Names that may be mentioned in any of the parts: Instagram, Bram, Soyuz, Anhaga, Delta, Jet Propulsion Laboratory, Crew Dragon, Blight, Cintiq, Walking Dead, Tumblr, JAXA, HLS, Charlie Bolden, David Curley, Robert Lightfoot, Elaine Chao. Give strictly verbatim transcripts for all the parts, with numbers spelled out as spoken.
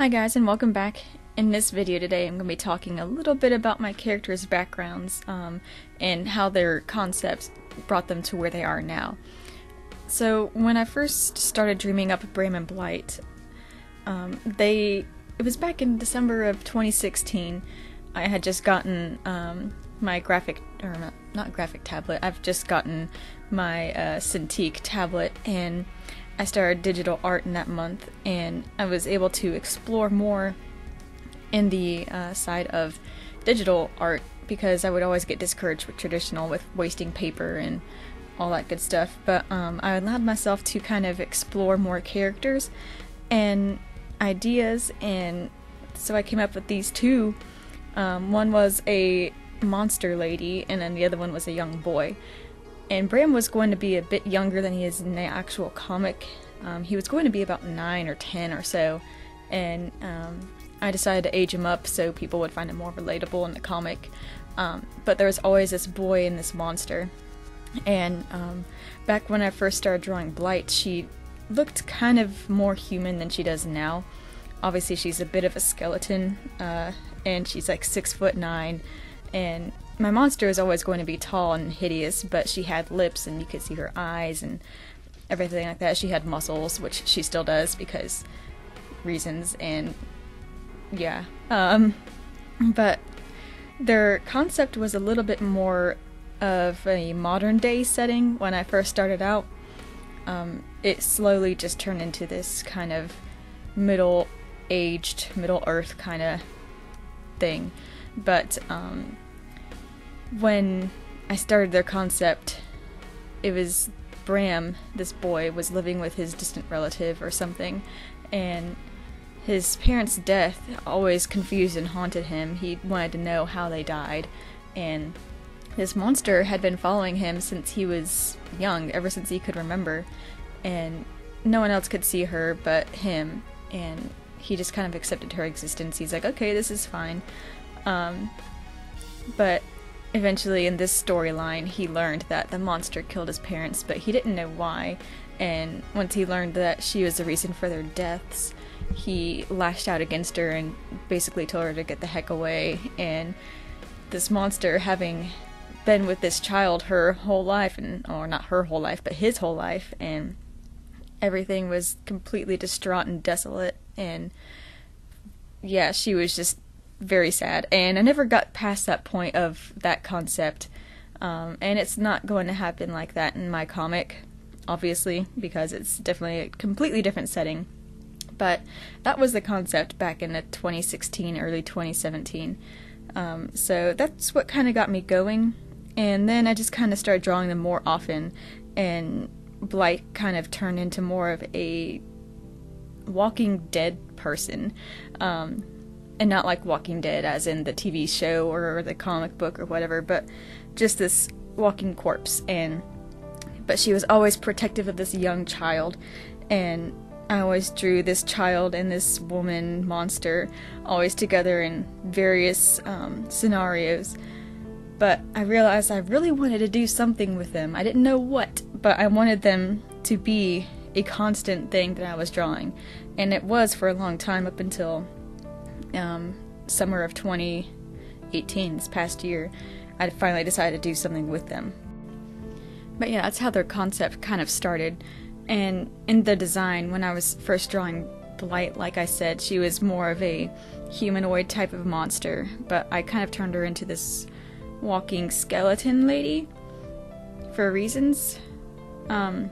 Hi guys, and welcome back. In this video today I'm going to be talking a little bit about my characters' backgrounds um, and how their concepts brought them to where they are now. So when I first started dreaming up Bram and Blight, um, they, it was back in December of twenty sixteen. I had just gotten um, my graphic, or not, not graphic tablet, I've just gotten my uh, Cintiq tablet, and I started digital art in that month, and I was able to explore more in the uh, side of digital art because I would always get discouraged with traditional, with wasting paper and all that good stuff. But um, I allowed myself to kind of explore more characters and ideas, and so I came up with these two. Um, one was a monster lady, and then the other one was a young boy. And Bram was going to be a bit younger than he is in the actual comic. Um, he was going to be about nine or ten or so, and um, I decided to age him up so people would find him more relatable in the comic. Um, but there was always this boy and this monster. And um, back when I first started drawing Blight, she looked kind of more human than she does now. Obviously she's a bit of a skeleton, uh, and she's like six foot nine, and my monster is always going to be tall and hideous, but she had lips and you could see her eyes and everything like that. She had muscles, which she still does because reasons, and yeah. Um, but their concept was a little bit more of a modern day setting when I first started out. Um, it slowly just turned into this kind of middle-aged, Middle-earth kind of thing. But um, when I started their concept, it was Bram, this boy, was living with his distant relative or something, and his parents' death always confused and haunted him. He wanted to know how they died, and this monster had been following him since he was young, ever since he could remember, and no one else could see her but him, and he just kind of accepted her existence. He's like, okay, this is fine. Um, but eventually in this storyline he learned that the monster killed his parents, but he didn't know why, and once he learned that she was the reason for their deaths, he lashed out against her and basically told her to get the heck away. And this monster, having been with this child her whole life, and or not her whole life, but his whole life, and everything was completely distraught and desolate, and yeah, she was just very sad, and I never got past that point of that concept, um, and it's not going to happen like that in my comic, obviously, because it's definitely a completely different setting. But that was the concept back in the twenty sixteen, early twenty seventeen, um, so that's what kind of got me going, and then I just kind of started drawing them more often, and Blight kind of turned into more of a Walking Dead person. Um, And not like Walking Dead as in the T V show or the comic book or whatever, but just this walking corpse. And but she was always protective of this young child, and I always drew this child and this woman monster always together in various um, scenarios. But I realized I really wanted to do something with them. I didn't know what, but I wanted them to be a constant thing that I was drawing, and it was for a long time up until Um, summer of twenty eighteen, this past year, I finally decided to do something with them. But yeah, that's how their concept kind of started. And in the design, when I was first drawing Blight, like I said, she was more of a humanoid type of monster, but I kind of turned her into this walking skeleton lady for reasons. Um,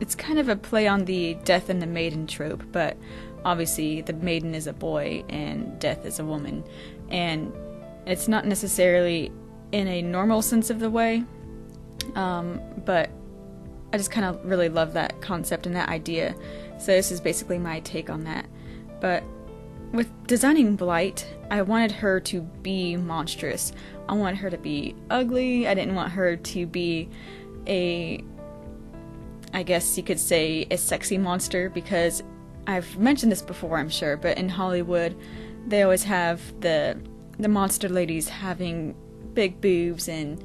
it's kind of a play on the death and the maiden trope, but obviously the maiden is a boy and death is a woman, and it's not necessarily in a normal sense of the way, um, but I just kind of really love that concept and that idea, so this is basically my take on that. But with designing Blight, I wanted her to be monstrous. I wanted her to be ugly. I didn't want her to be a, I guess you could say, a sexy monster, because I've mentioned this before, I'm sure, but in Hollywood they always have the the monster ladies having big boobs and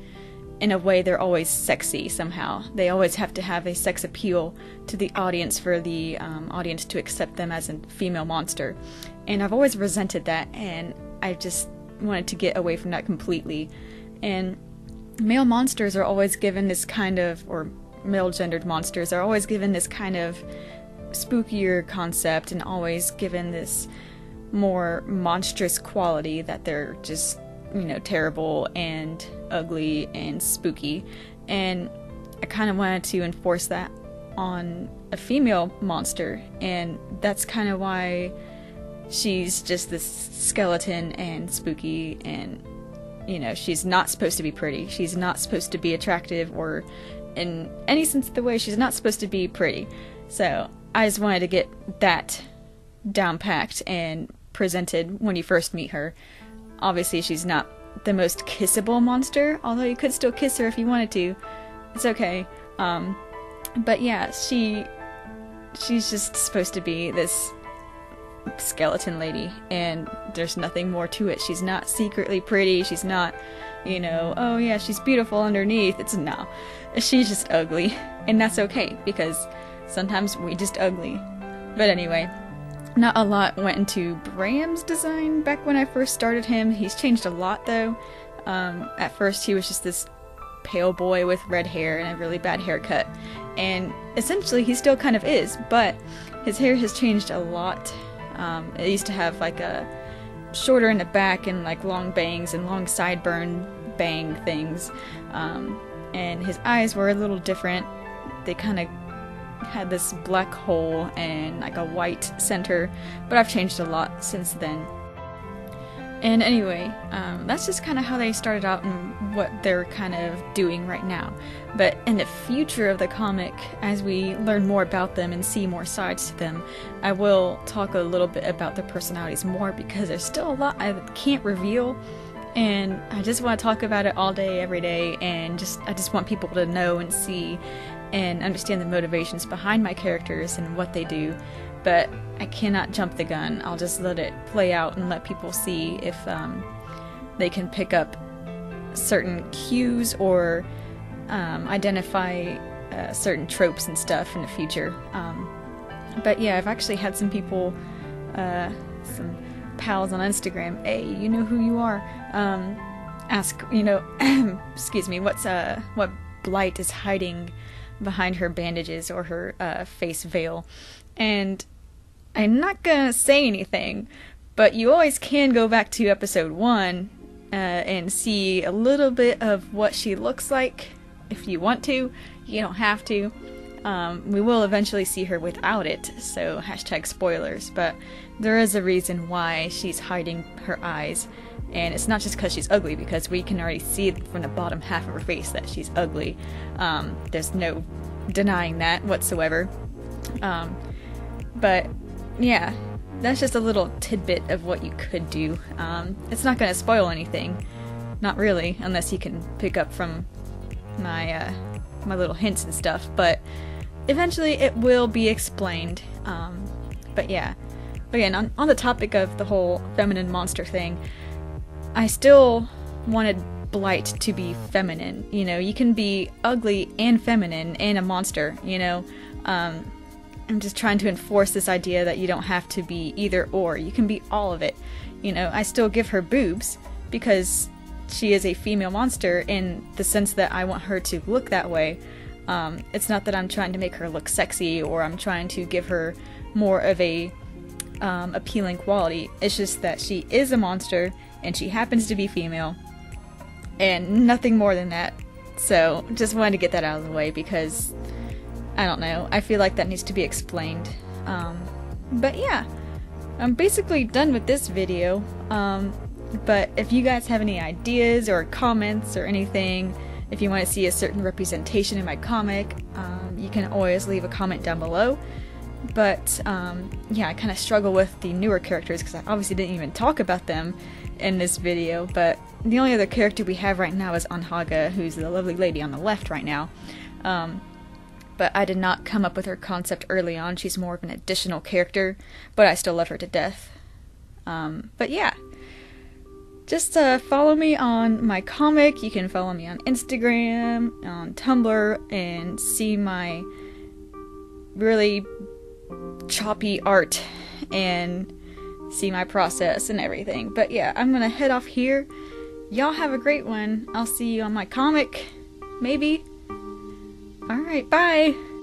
in a way they're always sexy somehow. They always have to have a sex appeal to the audience for the um, audience to accept them as a female monster. And I've always resented that, and I just wanted to get away from that completely. And male monsters are always given this kind of, or male-gendered monsters are always given this kind of spookier concept and always given this more monstrous quality that they're just, you know, terrible and ugly and spooky. And I kind of wanted to enforce that on a female monster, and that's kind of why she's just this skeleton and spooky, and, you know, she's not supposed to be pretty. She's not supposed to be attractive, or in any sense of the way, she's not supposed to be pretty. So I just wanted to get that down packed and presented when you first meet her. Obviously, she's not the most kissable monster, although you could still kiss her if you wanted to. It's okay. Um, but yeah, she she's just supposed to be this skeleton lady, and there's nothing more to it. She's not secretly pretty. She's not, you know, oh yeah, she's beautiful underneath. It's no. She's just ugly, and that's okay, because sometimes we just ugly. But anyway, not a lot went into Bram's design back when I first started him. He's changed a lot though. Um, at first he was just this pale boy with red hair and a really bad haircut, and essentially he still kind of is, but his hair has changed a lot. Um, it used to have like a shorter in the back and like long bangs and long sideburn bang things, um, and his eyes were a little different. They kind of had this black hole and like a white center, but I've changed a lot since then. And anyway, um, that's just kind of how they started out and what they're kind of doing right now. But in the future of the comic, as we learn more about them and see more sides to them, I will talk a little bit about their personalities more, because there's still a lot I can't reveal, and I just want to talk about it all day, every day, and just I just want people to know and see and understand the motivations behind my characters and what they do. But I cannot jump the gun. I'll just let it play out and let people see if um, they can pick up certain cues or um, identify uh, certain tropes and stuff in the future. Um, but yeah, I've actually had some people, uh, some pals on Instagram, hey, you know who you are, um, ask, you know, excuse me, what's uh, what Blight is hiding behind her bandages or her uh, face veil. And I'm not gonna say anything, but you always can go back to episode one uh, and see a little bit of what she looks like if you want to. You don't have to. Um, we will eventually see her without it, so hashtag spoilers, but there is a reason why she's hiding her eyes, and it's not just because she's ugly, because we can already see from the bottom half of her face that she's ugly. Um, there's no denying that whatsoever. Um, but yeah, that's just a little tidbit of what you could do. Um, it's not going to spoil anything, not really, unless you can pick up from my uh, my little hints and stuff, but eventually it will be explained. Um, but yeah, again, on, on the topic of the whole feminine monster thing, I still wanted Blight to be feminine. You know, you can be ugly and feminine and a monster, you know. Um, I'm just trying to enforce this idea that you don't have to be either or. You can be all of it. You know, I still give her boobs because she is a female monster in the sense that I want her to look that way. Um, it's not that I'm trying to make her look sexy or I'm trying to give her more of a um, appealing quality. It's just that she is a monster and she happens to be female, and nothing more than that. So just wanted to get that out of the way because, I don't know, I feel like that needs to be explained. Um, but yeah, I'm basically done with this video, um, but if you guys have any ideas or comments or anything, if you want to see a certain representation in my comic, um, you can always leave a comment down below. But um, yeah, I kind of struggle with the newer characters because I obviously didn't even talk about them in this video, but the only other character we have right now is Anhaga, who's the lovely lady on the left right now. Um, but I did not come up with her concept early on. She's more of an additional character, but I still love her to death. Um, but yeah, just uh, follow me on my comic. You can follow me on Instagram, on Tumblr, and see my really choppy art and see my process and everything. But yeah, I'm gonna head off here. Y'all have a great one. I'll see you on my comic, maybe. Alright, bye!